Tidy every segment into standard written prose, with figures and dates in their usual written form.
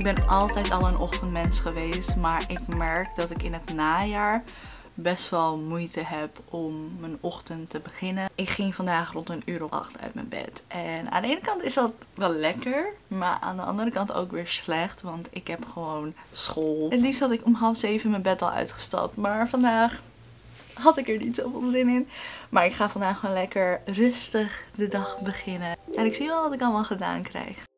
ik ben altijd al een ochtendmens geweest, maar ik merk dat ik in het najaar best wel moeite heb om mijn ochtend te beginnen. Ik ging vandaag rond 1:08 uit mijn bed. En aan de ene kant is dat wel lekker, maar aan de andere kant ook weer slecht, want ik heb gewoon school. Het liefst had ik om 6:30 mijn bed al uitgestapt, maar vandaag had ik er niet zoveel zin in. Maar ik ga vandaag gewoon lekker rustig de dag beginnen. En ik zie wel wat ik allemaal gedaan krijg.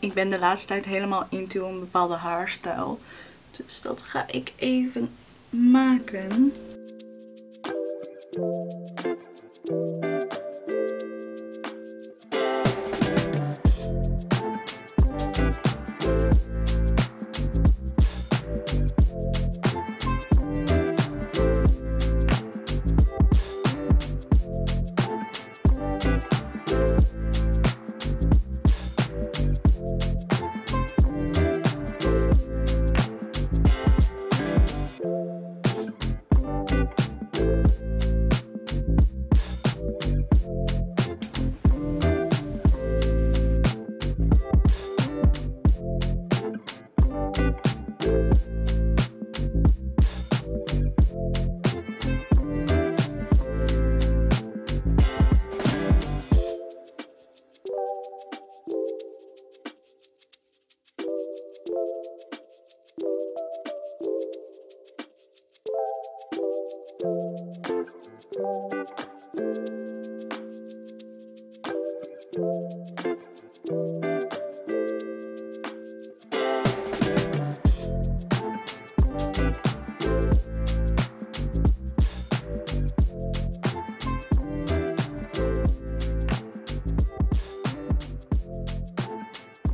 Ik ben de laatste tijd helemaal into een bepaalde haarstijl. Dus dat ga ik even maken.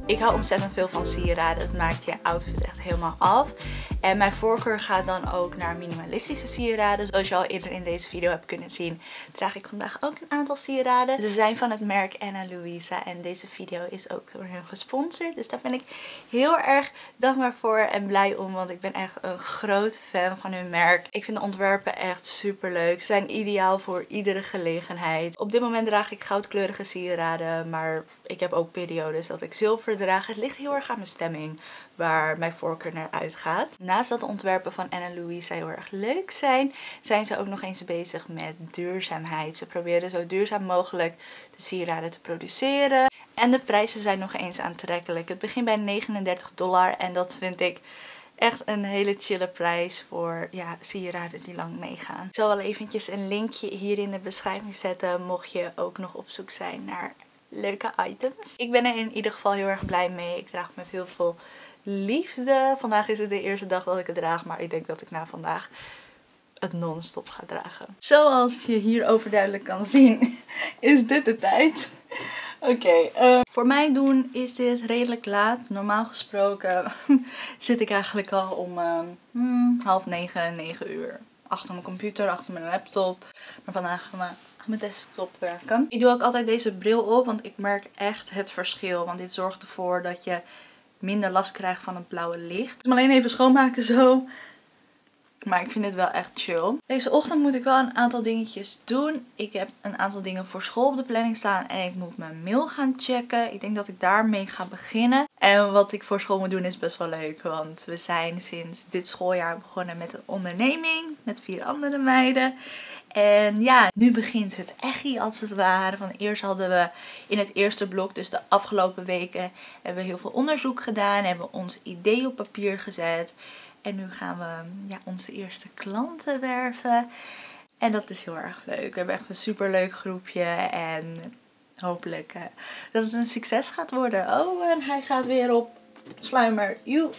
Ik hou ontzettend veel van sieraden. Het maakt je outfit echt helemaal af. En mijn voorkeur gaat dan ook naar minimalistische sieraden. Zoals je al eerder in deze video hebt kunnen zien, draag ik vandaag ook een aantal sieraden. Ze zijn van het merk Ana Luisa en deze video is ook door hen gesponsord. Dus daar ben ik heel erg dankbaar voor en blij om, want ik ben echt een groot fan van hun merk. Ik vind de ontwerpen echt super leuk. Ze zijn ideaal voor iedere gelegenheid. Op dit moment draag ik goudkleurige sieraden, maar ik heb ook periodes dat ik zilver draag. Het ligt heel erg aan mijn stemming, waar mijn voorkeur naar uitgaat. Naast dat de ontwerpen van Ana Luisa heel erg leuk zijn, zijn ze ook nog eens bezig met duurzaamheid. Ze proberen zo duurzaam mogelijk de sieraden te produceren. En de prijzen zijn nog eens aantrekkelijk. Het begint bij $39 en dat vind ik echt een hele chille prijs voor sieraden die lang meegaan. Ik zal wel eventjes een linkje hier in de beschrijving zetten, mocht je ook nog op zoek zijn naar leuke items. Ik ben er in ieder geval heel erg blij mee. Ik draag met heel veel liefde. Vandaag is het de eerste dag dat ik het draag, maar ik denk dat ik na vandaag het non-stop ga dragen. Zoals je hier overduidelijk kan zien, is dit de tijd. Oké, voor mij doen is dit redelijk laat. Normaal gesproken zit ik eigenlijk al om 8:30, 9:00. Achter mijn computer, achter mijn laptop. Maar vandaag gaan we mijn desktop werken. Ik doe ook altijd deze bril op, want ik merk echt het verschil. Want dit zorgt ervoor dat je minder last krijgt van het blauwe licht. Dus alleen even schoonmaken zo. Maar ik vind het wel echt chill. Deze ochtend moet ik wel een aantal dingetjes doen. Ik heb een aantal dingen voor school op de planning staan. En ik moet mijn mail gaan checken. Ik denk dat ik daarmee ga beginnen. En wat ik voor school moet doen is best wel leuk. Want we zijn sinds dit schooljaar begonnen met een onderneming. Met 4 andere meiden. En ja, nu begint het echi als het ware. Van eerst hadden we in het eerste blok, dus de afgelopen weken, hebben we heel veel onderzoek gedaan. Hebben we ons idee op papier gezet. En nu gaan we onze eerste klanten werven. En dat is heel erg leuk. We hebben echt een superleuk groepje. En hopelijk dat het een succes gaat worden. Oh, en hij gaat weer op sluimer. Joe.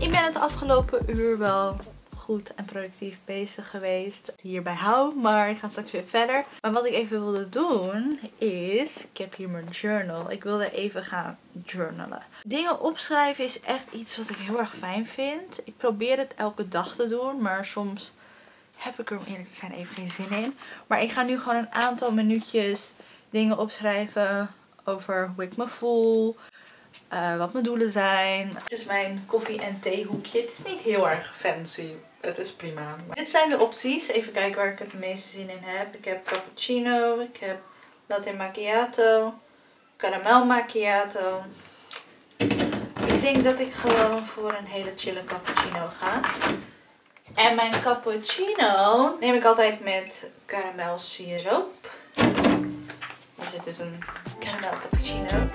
Ik ben het afgelopen uur wel goed en productief bezig geweest. Hierbij hou, maar ik ga straks weer verder. Maar wat ik even wilde doen is, ik heb hier mijn journal. Ik wilde even gaan journalen. Dingen opschrijven is echt iets wat ik heel erg fijn vind. Ik probeer het elke dag te doen, maar soms heb ik er om eerlijk te zijn even geen zin in. Maar ik ga nu gewoon een aantal minuutjes dingen opschrijven over hoe ik me voel. Wat mijn doelen zijn. Dit is mijn koffie- en theehoekje. Het is niet heel erg fancy. Het is prima. Maar dit zijn de opties. Even kijken waar ik het meeste zin in heb. Ik heb cappuccino. Ik heb latte macchiato. Caramel macchiato. Ik denk dat ik gewoon voor een hele chille cappuccino ga. En mijn cappuccino neem ik altijd met caramel siroop. Er zit dus een caramel cappuccino.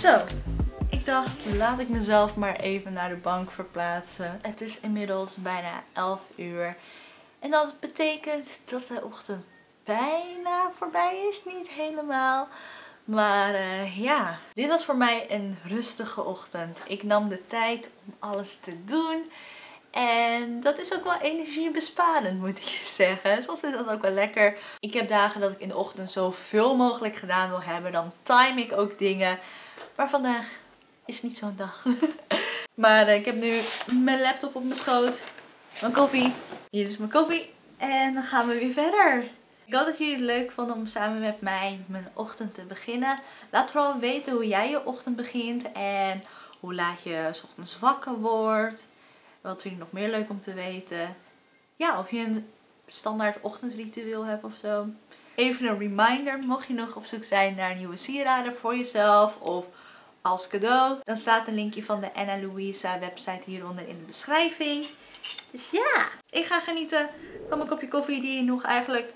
Zo, ik dacht, laat ik mezelf maar even naar de bank verplaatsen. Het is inmiddels bijna 11 uur. En dat betekent dat de ochtend bijna voorbij is. Niet helemaal. Maar ja, dit was voor mij een rustige ochtend. Ik nam de tijd om alles te doen. En dat is ook wel energiebesparend, moet ik je zeggen. Soms is dat ook wel lekker. Ik heb dagen dat ik in de ochtend zoveel mogelijk gedaan wil hebben. Dan time ik ook dingen. Maar vandaag is niet zo'n dag. Maar ik heb nu mijn laptop op mijn schoot. Mijn koffie. Hier is mijn koffie. En dan gaan we weer verder. Ik hoop dat jullie het leuk vonden om samen met mij mijn ochtend te beginnen. Laat vooral weten hoe jij je ochtend begint. En hoe laat je 's ochtends wakker wordt. Wat vind je nog meer leuk om te weten? Ja, of je een standaard ochtendritueel hebt of zo. Even een reminder, mocht je nog op zoek zijn naar nieuwe sieraden voor jezelf of als cadeau, dan staat een linkje van de Ana Luisa website hieronder in de beschrijving. Dus ja, ik ga genieten van mijn kopje koffie die nog eigenlijk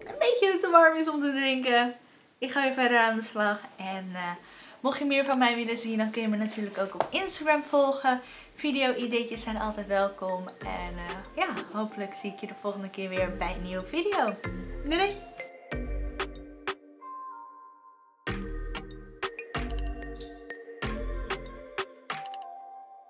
een beetje te warm is om te drinken. Ik ga weer verder aan de slag en mocht je meer van mij willen zien, dan kun je me natuurlijk ook op Instagram volgen. Video-ideetjes zijn altijd welkom. En ja, hopelijk zie ik je de volgende keer weer bij een nieuwe video. Doei!